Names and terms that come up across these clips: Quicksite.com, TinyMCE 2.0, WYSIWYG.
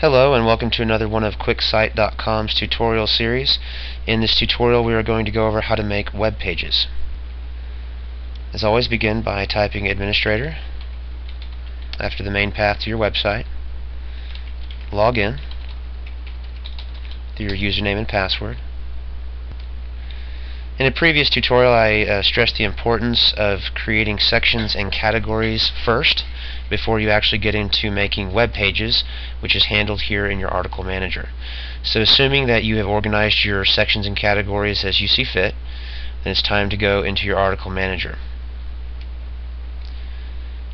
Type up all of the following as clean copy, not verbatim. Hello and welcome to another one of Quicksite.com's tutorial series. In this tutorial we are going to go over how to make web pages. As always, begin by typing administrator after the main path to your website. Log in through your username and password. In a previous tutorial I stressed the importance of creating sections and categories first before you actually get into making web pages, which is handled here in your article manager. So assuming that you have organized your sections and categories as you see fit, then it's time to go into your article manager.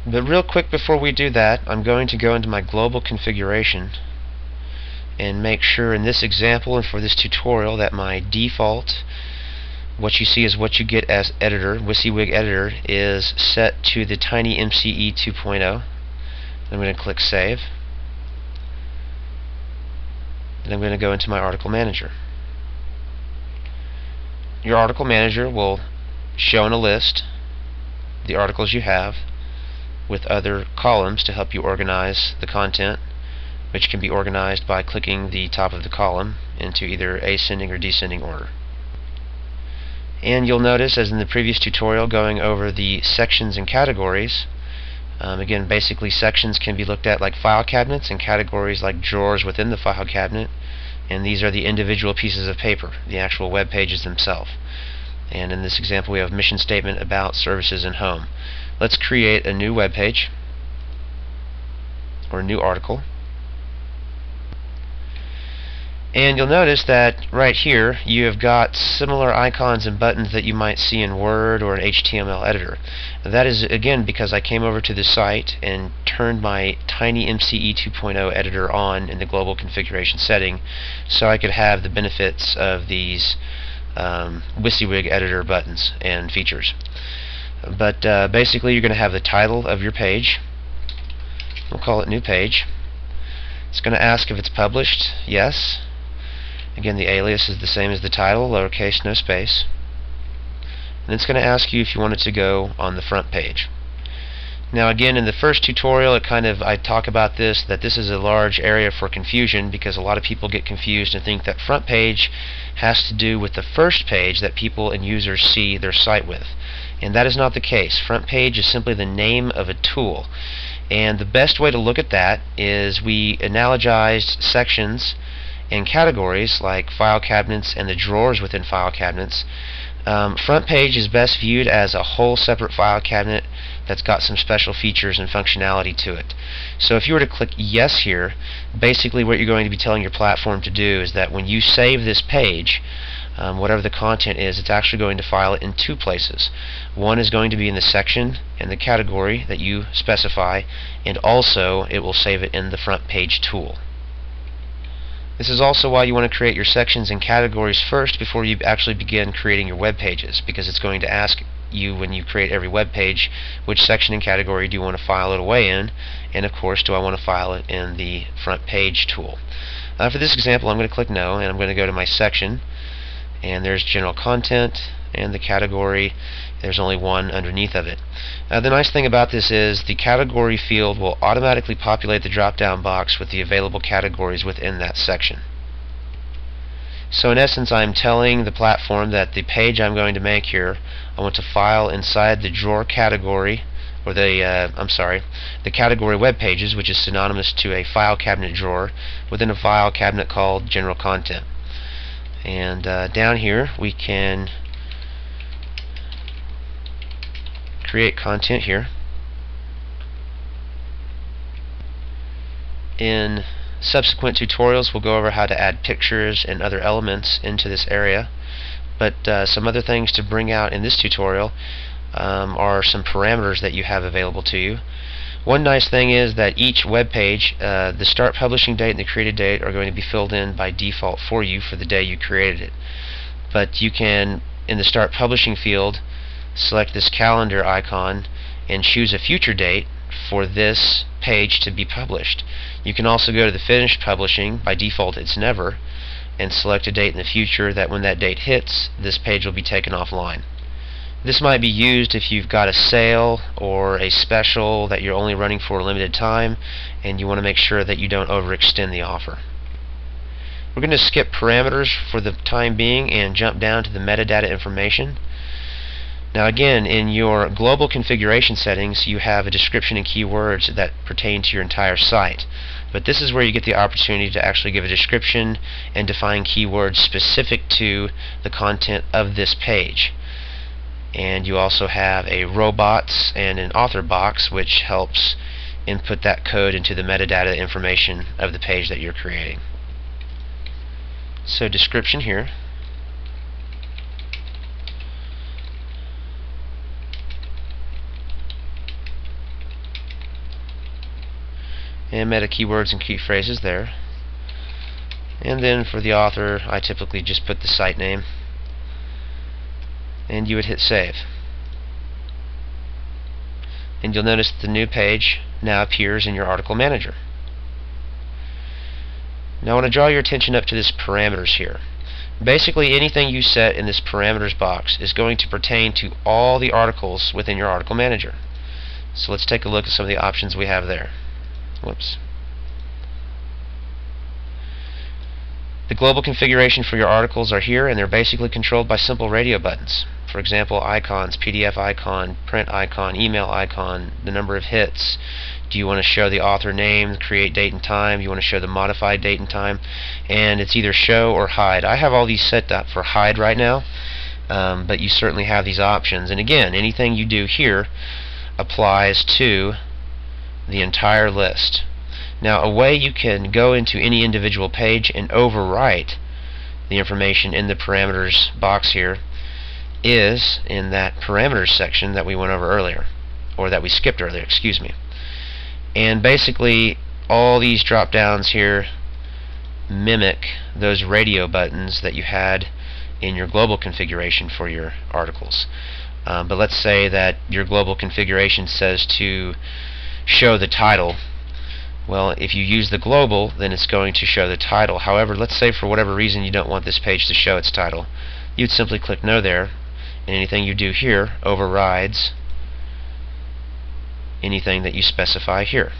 But real quick before we do that, I'm going to go into my global configuration and make sure in this example and for this tutorial that my default, what you see is what you get as editor, WYSIWYG editor, is set to the TinyMCE 2.0. I'm going to click Save. And I'm going to go into my article manager. Your article manager will show in a list the articles you have with other columns to help you organize the content, which can be organized by clicking the top of the column into either ascending or descending order. And you'll notice, as in the previous tutorial going over the sections and categories, again, basically sections can be looked at like file cabinets and categories like drawers within the file cabinet, and these are the individual pieces of paper, the actual web pages themselves. And in this example we have mission statement, about, services, and home. Let's create a new web page or a new article. And you'll notice that right here you have got similar icons and buttons that you might see in Word or an HTML editor. That is again because I came over to the site and turned my TinyMCE 2.0 editor on in the global configuration setting, so I could have the benefits of these WYSIWYG editor buttons and features. But basically you're going to have the title of your page. We'll call it New Page. It's going to ask if it's published. Yes. Again, the alias is the same as the title, lowercase, no space. And it's going to ask you if you want it to go on the front page. Now again, in the first tutorial I talk about this, that this is a large area for confusion because a lot of people get confused and think that front page has to do with the first page that people and users see their site with. And that is not the case. Front page is simply the name of a tool. And the best way to look at that is we analogized sections and categories like file cabinets and the drawers within file cabinets. Front page is best viewed as a whole separate file cabinet that's got some special features and functionality to it. So if you were to click yes here, basically what you're going to be telling your platform to do is that when you save this page, whatever the content is, it's actually going to file it in two places. One is going to be in the section and the category that you specify, and also it will save it in the front page tool. This is also why you want to create your sections and categories first before you actually begin creating your web pages, because it's going to ask you when you create every web page which section and category do you want to file it away in, and of course do I want to file it in the front page tool. For this example I'm going to click no, and I'm going to go to my section, and there's general content and the category. There's only one underneath of it. The nice thing about this is the category field will automatically populate the drop-down box with the available categories within that section. So in essence I'm telling the platform that the page I'm going to make here, I want to file inside the drawer category, or the category web pages, which is synonymous to a file cabinet drawer within a file cabinet called general content. And down here we can create content here . In subsequent tutorials we'll go over how to add pictures and other elements into this area, but some other things to bring out in this tutorial are some parameters that you have available to you. One nice thing is that each web page, the start publishing date and the created date are going to be filled in by default for you for the day you created it, but you can, in the start publishing field, select this calendar icon and choose a future date for this page to be published. You can also go to the finished publishing, by default it's never, and select a date in the future that when that date hits this page will be taken offline. This might be used if you've got a sale or a special that you're only running for a limited time and you want to make sure that you don't overextend the offer. We're going to skip parameters for the time being and jump down to the metadata information. Now again, in your global configuration settings you have a description and keywords that pertain to your entire site, but this is where you get the opportunity to actually give a description and define keywords specific to the content of this page. And you also have a robots and an author box, which helps input that code into the metadata information of the page that you're creating. So description here. And meta keywords and key phrases there. And then for the author, I typically just put the site name. And you would hit save, and you'll notice that the new page now appears in your article manager. Now I want to draw your attention up to this parameters here. Basically anything you set in this parameters box is going to pertain to all the articles within your article manager. So let's take a look at some of the options we have there. Whoops. The global configuration for your articles are here, and they're basically controlled by simple radio buttons. For example, icons, PDF icon, print icon, email icon, the number of hits. Do you want to show the author name, the create date and time? Do you want to show the modified date and time? And it's either show or hide. I have all these set up for hide right now, but you certainly have these options. And again, anything you do here applies to the entire list. Now a way you can go into any individual page and overwrite the information in the parameters box here is in that parameters section that we went over earlier, or that we skipped earlier, excuse me. And basically all these drop downs here mimic those radio buttons that you had in your global configuration for your articles. But let's say that your global configuration says to show the title. Well, if you use the global, then it's going to show the title. However, let's say for whatever reason you don't want this page to show its title. You'd simply click no there, and anything you do here overrides anything that you specify here.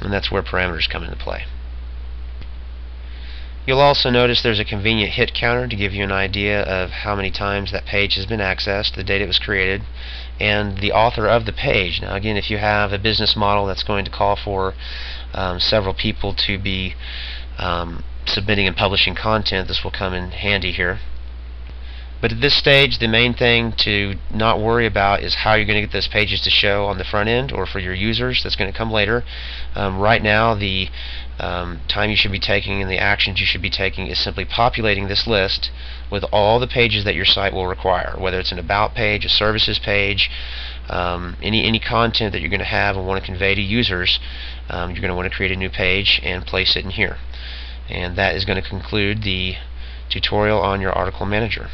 And that's where parameters come into play. You'll also notice there's a convenient hit counter to give you an idea of how many times that page has been accessed, the date it was created, and the author of the page. Now again, if you have a business model that's going to call for several people to be submitting and publishing content, this will come in handy here. But at this stage, the main thing to not worry about is how you're going to get those pages to show on the front end or for your users. That's going to come later. Right now, the time you should be taking and the actions you should be taking is simply populating this list with all the pages that your site will require, whether it's an about page, a services page, any content that you're going to have and want to convey to users. You're going to want to create a new page and place it in here. And that is going to conclude the tutorial on your article manager.